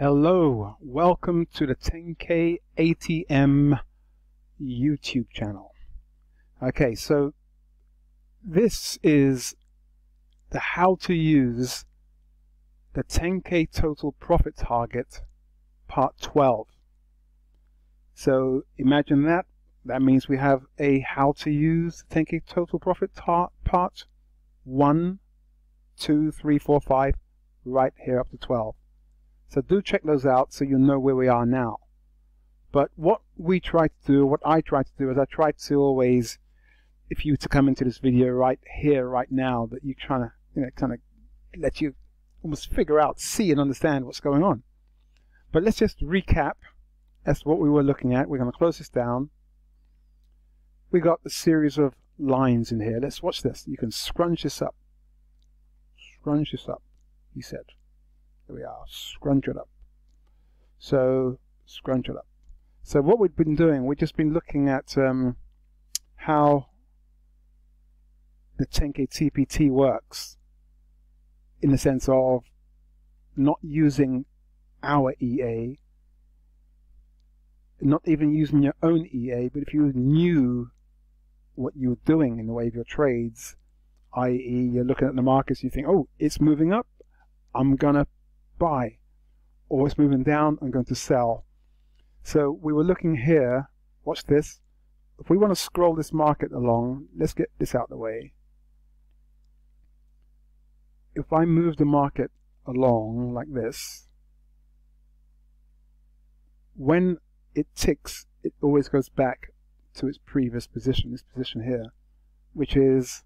Hello, welcome to the TenKei ATM YouTube channel. Okay, so this is the how to use the TenKei Total Profit Target Part 12. So imagine that. That means we have a how to use TenKei Total Profit Target Part 1, 2, 3, 4, 5, right here up to 12. So do check those out so you know where we are now. But what we try to do, what I try to do, is I try to always, if you were to come into this video right here, right now, that you're trying to, kind of let you almost figure out, see and understand what's going on. But let's just recap as to what we were looking at. We're going to close this down. We got a series of lines in here. Let's watch this. You can scrunch this up. Scrunch this up, he said. We are scrunch it up. So scrunch it up. So what we've been doing, we've just been looking at how the TenKei TPT works, in the sense of not using our EA, not even using your own EA, but if you knew what you were doing in the way of your trades, i.e. you're looking at the markets, you think, oh, it's moving up, I'm gonna buy, or it's moving down, I'm going to sell. So we were looking here, watch this. If we want to scroll this market along, let's get this out of the way. If I move the market along like this, when it ticks, it always goes back to its previous position, this position here, which is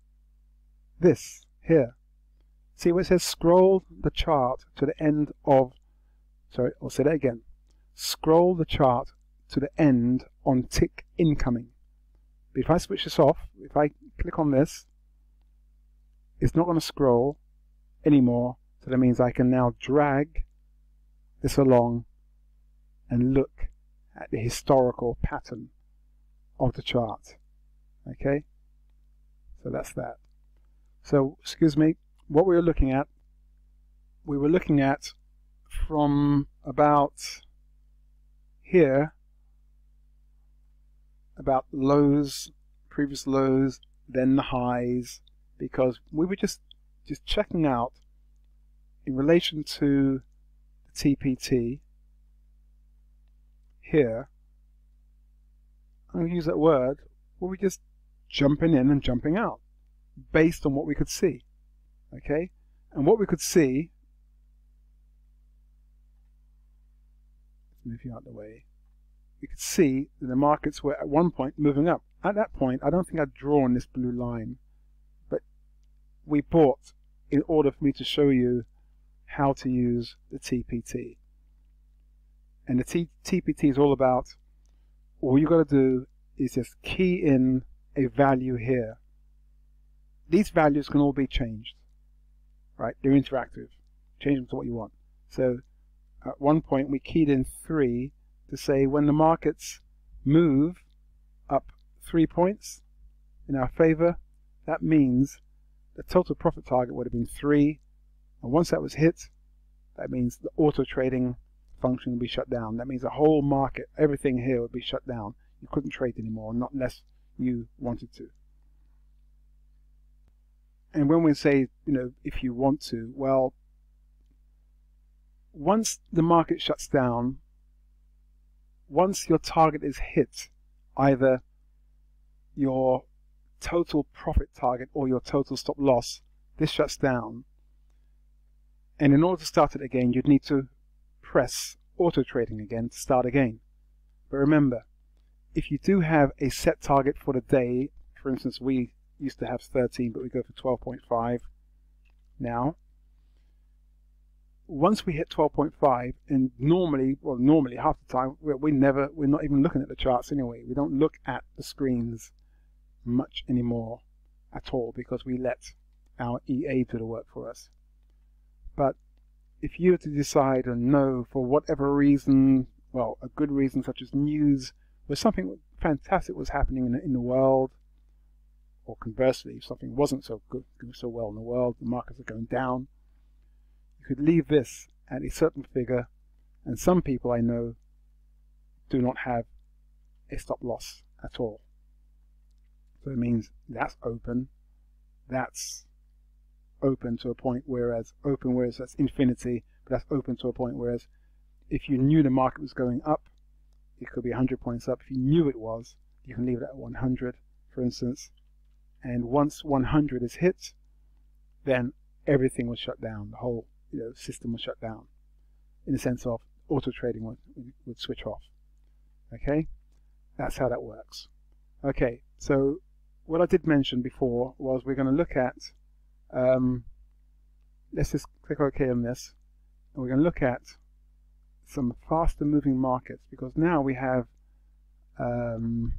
this here. See where it says scroll the chart to the end of, sorry, I'll say that again. Scroll the chart to the end on tick incoming. But if I switch this off, if I click on this, it's not going to scroll anymore. So that means I can now drag this along and look at the historical pattern of the chart. Okay? So that's that. So, excuse me. What we were looking at from about here, about lows, previous lows, then the highs, because we were just checking out in relation to the TPT here. I'm going to use that word. We were just jumping in and jumping out based on what we could see. Okay, and what we could see, move you out of the way, we could see that the markets were at one point moving up. At that point, I don't think I'd drawn this blue line, but we bought in order for me to show you how to use the TPT. And the TPT is all about, all you've got to do is just key in a value here. These values can all be changed. Right, they're interactive. Change them to what you want. So at one point we keyed in 3 to say when the markets move up 3 points in our favor, that means the total profit target would have been 3, and once that was hit, that means the auto trading function would be shut down. That means the whole market, everything here would be shut down. You couldn't trade anymore, not unless you wanted to. And when we say, if you want to, well, once the market shuts down, once your target is hit, either your total profit target or your total stop loss, this shuts down. And in order to start it again, you'd need to press auto trading again to start again. But remember, if you do have a set target for the day, for instance, we used to have 13, but we go for 12.5 now. Once we hit 12.5, and normally, well, normally half the time we're not even looking at the charts anyway. We don't look at the screens much anymore at all, because we let our EA do the work for us. But if you were to decide, and know for whatever reason, well, a good reason such as news, where something fantastic was happening in the world, or conversely, if something wasn't so good, so well in the world, the markets are going down, you could leave this at a certain figure And some people I know do not have a stop loss at all. So it means that's open to a point, whereas open, whereas that's infinity, but that's open to a point, whereas if you knew the market was going up, it could be 100 points up. If you knew it was, you can leave it at 100, for instance. And once 100 is hit, then everything was shut down. The whole system was shut down, in the sense of auto trading would switch off. Okay, that's how that works. Okay, so what I did mention before was we're going to look at, let's just click OK on this, and we're going to look at some faster moving markets, because now we have the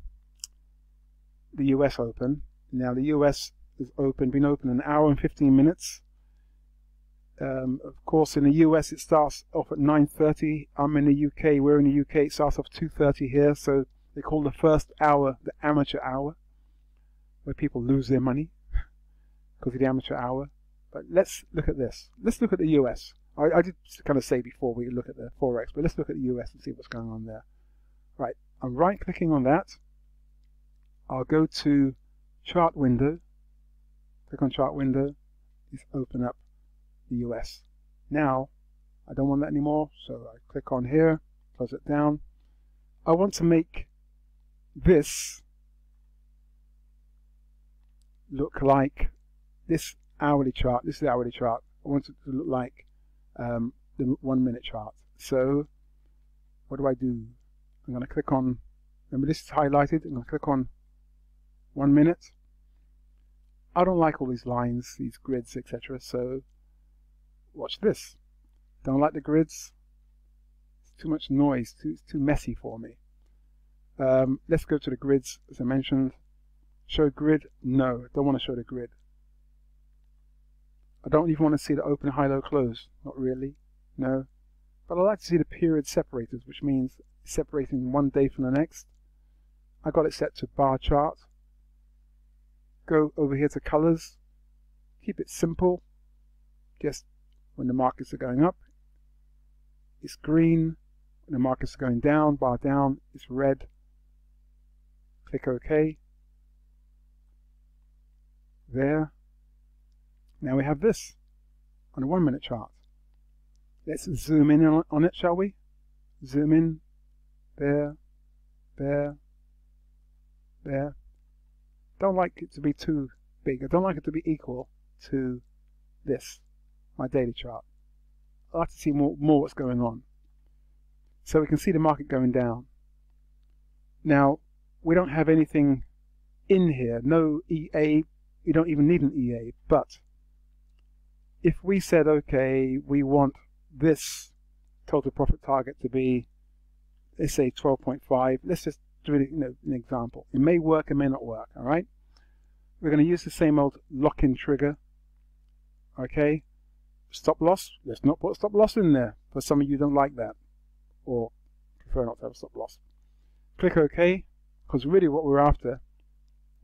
US open. Now the US is open, been open an hour and 15 minutes. Of course, in the US it starts off at 9:30. I'm in the UK. We're in the UK. It starts off 2:30 here, so they call the first hour the amateur hour, where people lose their money because of the amateur hour. But let's look at this. Let's look at the US. I did kind of say before we look at the forex, but let's look at the US and see what's going on there. Right, I'm right-clicking on that. I'll go to chart window. Click on chart window. Just open up the US. Now, I don't want that anymore, so I click on here, close it down. I want to make this look like this hourly chart. This is the hourly chart. I want it to look like the 1 minute chart. So, what do I do? I'm going to click on, remember this is highlighted, I'm going to click on 1 minute. I don't like all these lines, these grids, etc. So, watch this. Don't like the grids. It's too much noise. It's too messy for me. Let's go to the grids, as I mentioned. Show grid? No, I don't want to show the grid. I don't even want to see the open, high, low, close. Not really. No. But I like to see the period separators, which means separating one day from the next. I got it set to bar chart. Go over here to colors. Keep it simple. Just when the markets are going up, it's green. When the markets are going down, bar down, it's red. Click OK. There. Now we have this on a 1 minute chart. Let's zoom in on it, shall we? Zoom in. There. There. There. Don't like it to be too big. I don't like it to be equal to this, my daily chart. I like to see more what's going on. So we can see the market going down. Now, we don't have anything in here, no EA, you don't even need an EA, but if we said, okay, we want this total profit target to be, let's say 12.5, let's just do it, an example. It may work, it may not work, all right? We're going to use the same old lock-in trigger, okay? Stop loss, let's not put stop loss in there, for some of you don't like that or prefer not to have stop loss. Click OK, because really what we're after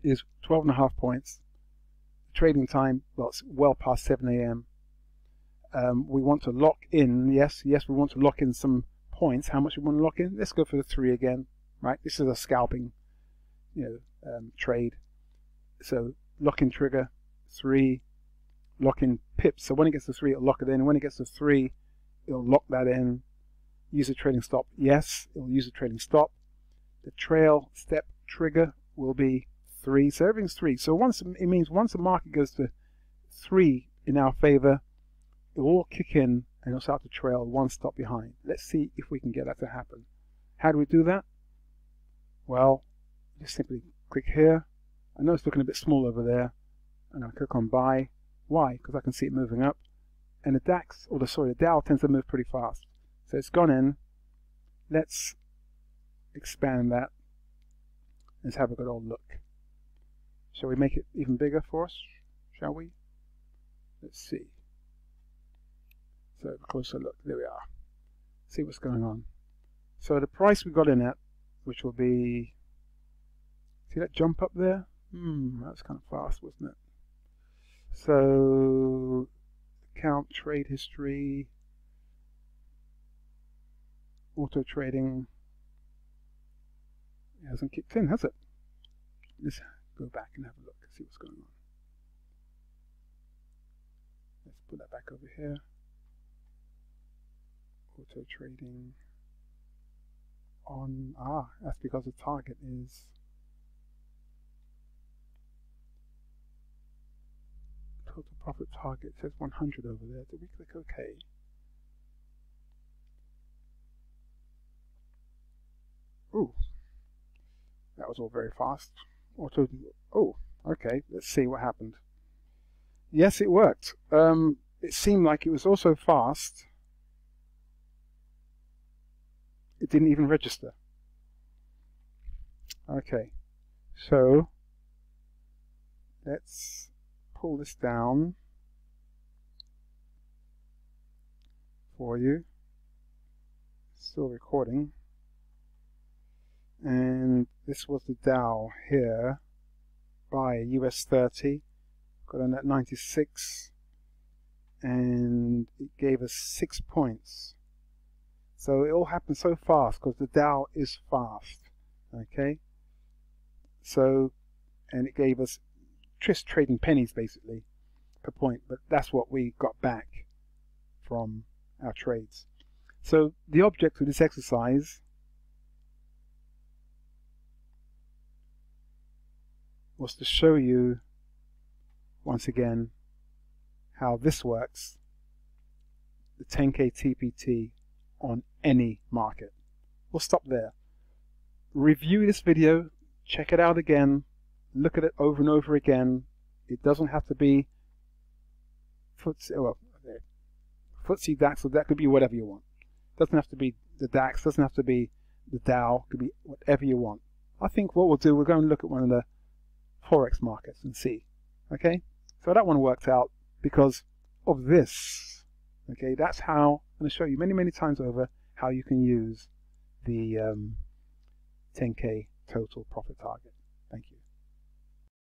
is 12.5 points. Trading time, well, it's well past 7 AM. We want to lock in, yes, we want to lock in some points. How much we want to lock in? Let's go for the 3 again, right? This is a scalping, trade. So lock in trigger, 3. Lock in pips, so when it gets to 3 it'll lock it in, when it gets to 3 it'll lock that in. Use a trailing stop, yes, it'll use a trailing stop. The trail step trigger will be 3, so everything's 3. So once, it means once the market goes to 3 in our favor, it will all kick in and it'll start to trail 1 stop behind. Let's see if we can get that to happen. How do we do that? Well, just simply click here. I know it's looking a bit small over there. I'm going to click on buy. Why? Because I can see it moving up, and the DAX, or the Dow tends to move pretty fast. So it's gone in. Let's expand that. Let's have a good old look. Shall we make it even bigger for us? Shall we? Let's see. So a closer look. There we are. See what's going on. So the price we got in at, which will be, see that jump up there? That's kind of fast, wasn't it? So, count trade history, auto trading hasn't kicked in, has it? Let's go back and have a look and see what's going on. Let's put that back over here. Auto trading on, that's because the target is total profit target, it says 100 over there. Did we click OK? Ooh, that was all very fast. Auto, oh, okay, let's see what happened. Yes, it worked. It seemed like it was also fast. It didn't even register. Okay, so let's pull this down for you. Still recording. And this was the Dow here by US 30. Got on at 96 and it gave us 6 points. So it all happened so fast because the Dow is fast, okay? So, and it gave us just trading pennies basically per point, but that's what we got back from our trades. So the object of this exercise was to show you once again how this works, the TenKei TPT on any market. We'll stop there. Review this video, check it out again, look at it over and over again. It doesn't have to be FTSE, well, FTSE DAX, or that could be whatever you want. Doesn't have to be the DAX, doesn't have to be the Dow, could be whatever you want. I think what we'll do, we'll go and look at one of the Forex markets and see. Okay, so that one worked out because of this. Okay, that's how I'm going to show you many, many times over how you can use the TenKei Total Profit Target.